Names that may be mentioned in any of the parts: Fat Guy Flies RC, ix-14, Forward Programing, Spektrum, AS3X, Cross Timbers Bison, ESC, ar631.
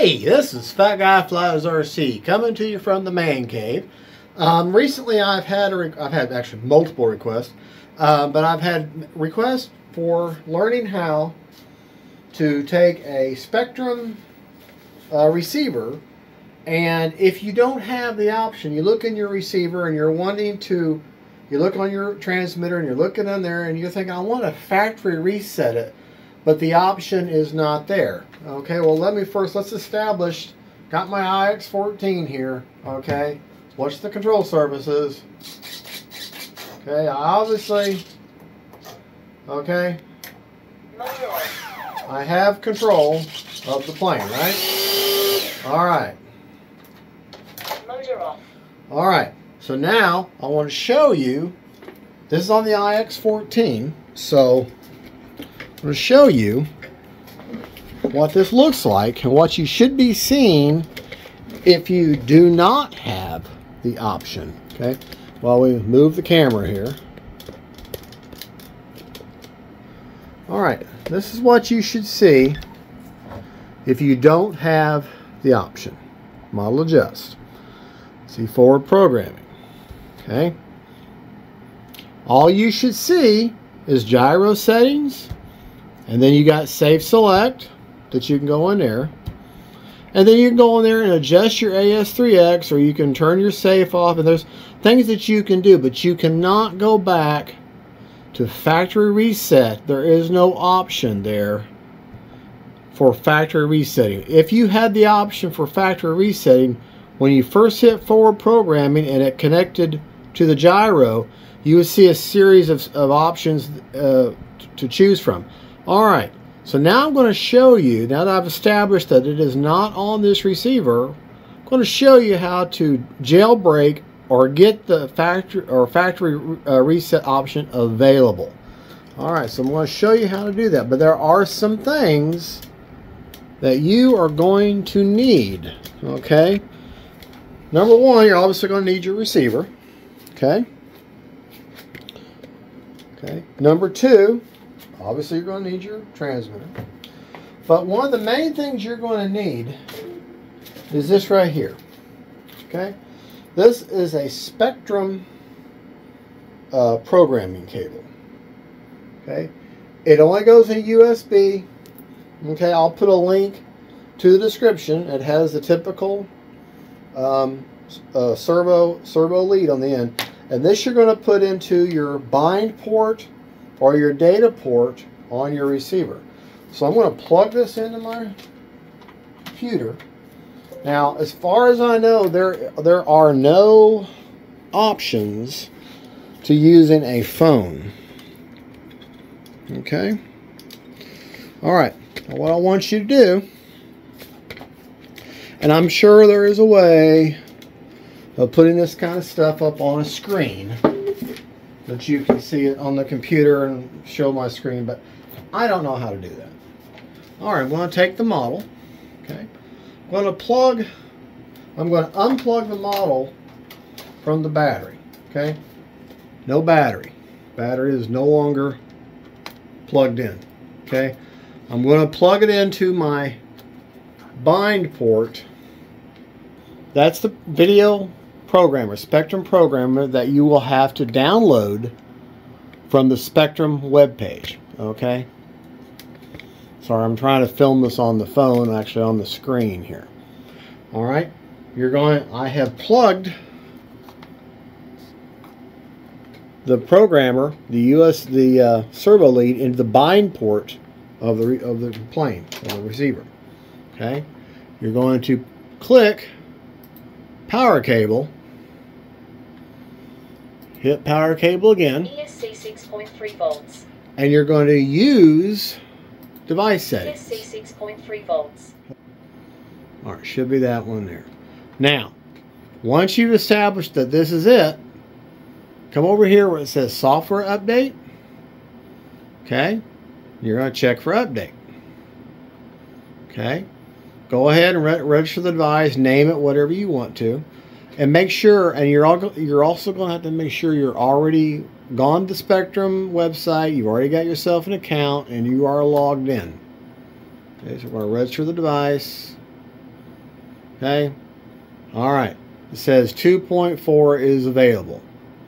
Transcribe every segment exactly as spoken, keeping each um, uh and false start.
Hey, this is Fat Guy Flies R C coming to you from the man cave. Um, recently, I've had a I've had actually multiple requests, uh, but I've had requests for learning how to take a Spektrum uh, receiver, and if you don't have the option, you look in your receiver and you're wanting to, you look on your transmitter and you're looking in there and you're thinking, I want to factory reset it. But the option is not there. Okay, well, let me first, let's establish, got my I X fourteen here, okay, what's the control surfaces, okay, obviously, okay, I have control of the plane, right? Alright. Alright, so now I want to show you, this is on the I X fourteen, so I'm going to show you what this looks like and what you should be seeing if you do not have the option. Okay, while well, we move the camera here. All right, this is what you should see if you don't have the option. Model adjust. See forward programming. Okay, all you should see is gyro settings. And then you got Safe Select that you can go in there. And then you can go in there and adjust your A S three X, or you can turn your safe off. And there's things that you can do, but you cannot go back to factory reset. There is no option there for factory resetting. If you had the option for factory resetting, when you first hit forward programming and it connected to the gyro, you would see a series of, of options uh, to choose from. Alright, so now I'm going to show you, now that I've established that it is not on this receiver, I'm going to show you how to jailbreak or get the factory or factory uh, reset option available. Alright, so I'm going to show you how to do that, but there are some things that you are going to need, okay? Number one, you're obviously going to need your receiver, okay? Okay. Number two, obviously, you're going to need your transmitter. But one of the main things you're going to need is this right here. Okay? This is a Spektrum uh, programming cable. Okay? It only goes in U S B. Okay? I'll put a link to the description. It has the typical um, uh, servo, servo lead on the end. And this you're going to put into your bind port or your data port on your receiver. So I'm going to plug this into my computer. Now, as far as I know, there there are no options to using a phone. Okay. All right. Now what I want you to do, and I'm sure there is a way of putting this kind of stuff up on a screen, that you can see it on the computer and show my screen, but I don't know how to do that. Alright, I'm going to take the model. Okay, I'm going to plug, I'm going to unplug the model from the battery. Okay, no battery. Battery is no longer plugged in. Okay, I'm going to plug it into my bind port. That's the video programmer, Spektrum programmer, that you will have to download from the Spektrum webpage. Okay. Sorry, I'm trying to film this on the phone, actually on the screen here. All right. You're going. I have plugged the programmer, the U S, the uh, servo lead, into the bind port of the of the plane, of the receiver. Okay. You're going to click power cable. Hit power cable again. E S C six point three volts. And you're going to use device settings. E S C six point three volts. All right, should be that one there. Now, once you've established that this is it, come over here where it says software update. Okay. You're going to check for update. Okay. Go ahead and re register the device, name it whatever you want to, and make sure, and you're, all, you're also going to have to make sure you're already gone to the Spektrum website, you've already got yourself an account, and you are logged in. Okay, so we're going to register the device, Okay. All right. It says two point four is available.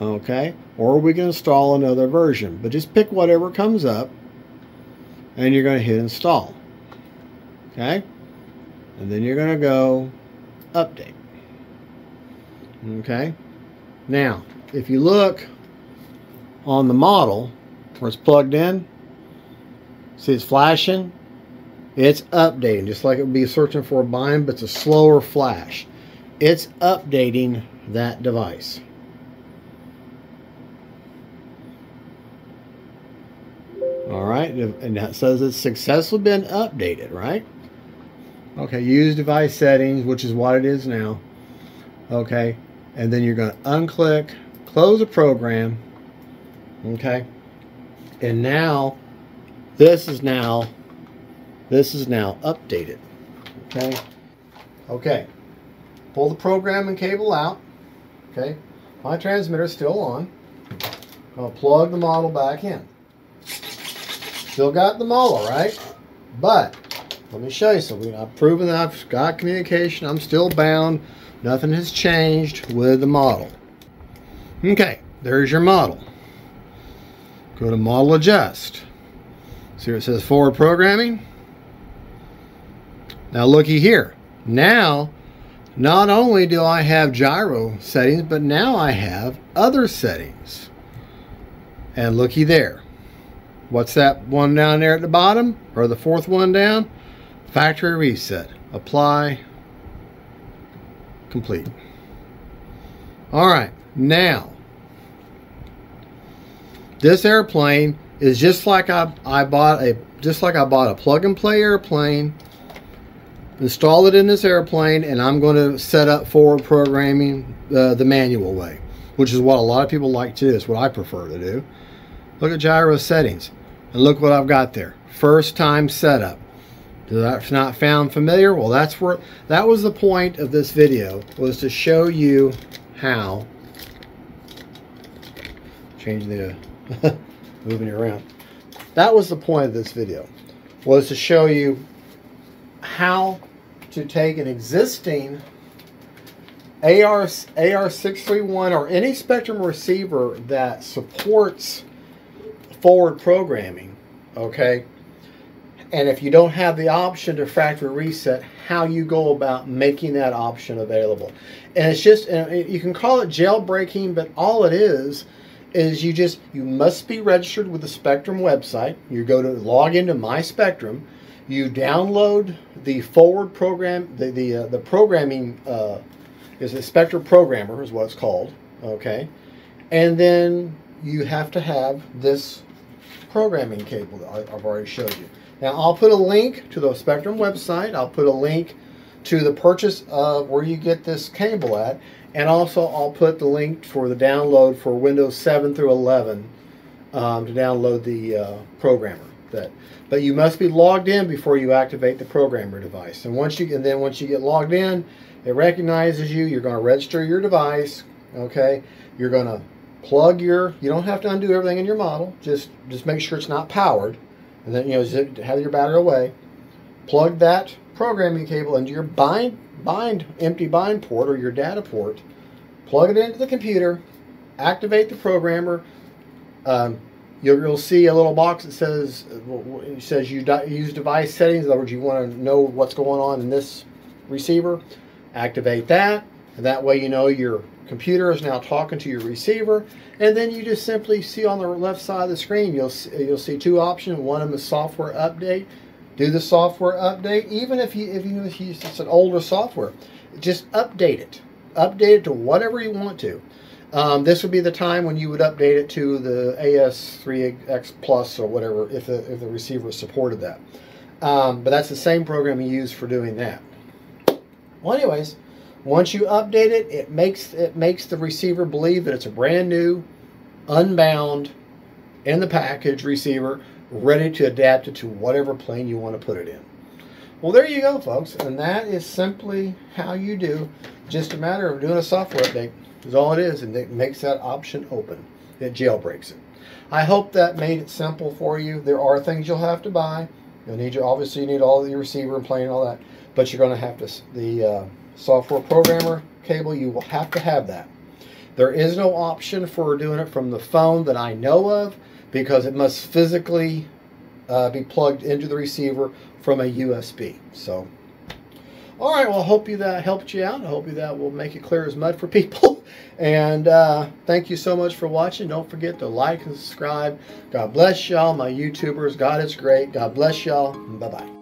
Okay. Or we can install another version. But just pick whatever comes up. And you're going to hit install. Okay. And then you're going to go update. Okay. Now, if you look on the model where it's plugged in, see it's flashing? It's updating, just like it would be searching for a bind, but it's a slower flash. It's updating that device. All right, and that says it's successfully been updated, right? Okay, use device settings, which is what it is now. Okay, and then you're going to unclick, close the program. Okay, and now this is now This is now updated. Okay. Okay. Pull the program and cable out. Okay. My transmitter's still on. I'll plug the model back in. Still got the model, right? But let me show you something. I've proven that I've got communication. I'm still bound. Nothing has changed with the model. Okay. There's your model. Go to model adjust. See where it says forward programming? Now looky here, now not only do I have gyro settings, but now I have other settings. And looky there, what's that one down there at the bottom, or the fourth one down? Factory reset, apply, complete. All right, now this airplane is just like I, I bought a just like I bought a plug-and-play airplane. Install it in this airplane, and I'm going to set up forward programming uh, the manual way, which is what a lot of people like to do. It's what I prefer to do. Look at gyro settings, and look what I've got there. First time setup. That's not found familiar. Well, that's where that was the point of this video, was to show you how changing the uh, moving it around. That was the point of this video, was to show you how to take an existing A R six thirty-one or any Spektrum receiver that supports forward programming, okay, and if you don't have the option to factory reset, how you go about making that option available. And it's just, you can call it jailbreaking, but all it is is you just you must be registered with the Spektrum website. You go to log into My Spektrum. You download the forward program, the the, uh, the programming uh, is a Spektrum programmer is what it's called, okay, and then you have to have this programming cable that I've already showed you. Now I'll put a link to the Spektrum website. I'll put a link to the purchase of where you get this cable at, and also I'll put the link for the download for Windows seven through eleven um, to download the uh, programmer. That, but you must be logged in before you activate the programmer device. And once you, and then once you get logged in, it recognizes you. You're going to register your device. Okay, you're going to plug your. You don't have to undo everything in your model. Just just make sure it's not powered, and then you know zip, have your battery away. Plug that programming cable into your bind bind empty bind port or your data port. Plug it into the computer. Activate the programmer. Um, You'll, you'll see a little box that says it says you use device settings. In other words, you want to know what's going on in this receiver. Activate that, and that way you know your computer is now talking to your receiver. And then you just simply see on the left side of the screen, you'll you'll see two options. One of them is software update. Do the software update, even if you if you use it's an older software, just update it. Update it to whatever you want to. Um, this would be the time when you would update it to the A S three X Plus or whatever, if the, if the receiver supported that. Um, but that's the same program you use for doing that. Well, anyways, once you update it, it makes it makes the receiver believe that it's a brand new, unbound, in the package receiver, ready to adapt it to whatever plane you want to put it in. Well, there you go, folks, and that is simply how you do. Just a matter of doing a software update. Is all it is, and it makes that option open. It jailbreaks it. I hope that made it simple for you. There are things you'll have to buy. You'll need your, obviously you need all the receiver and plane and all that. but you're going to have to, the uh, software programmer cable, you will have to have that. There is no option for doing it from the phone that I know of, because it must physically uh, be plugged into the receiver from a U S B. So, all right, well, I hope you that helped you out. I hope you that will make it clear as mud for people. And uh, thank you so much for watching. Don't forget to like and subscribe. God bless y'all, my YouTubers. God is great. God bless y'all. Bye-bye.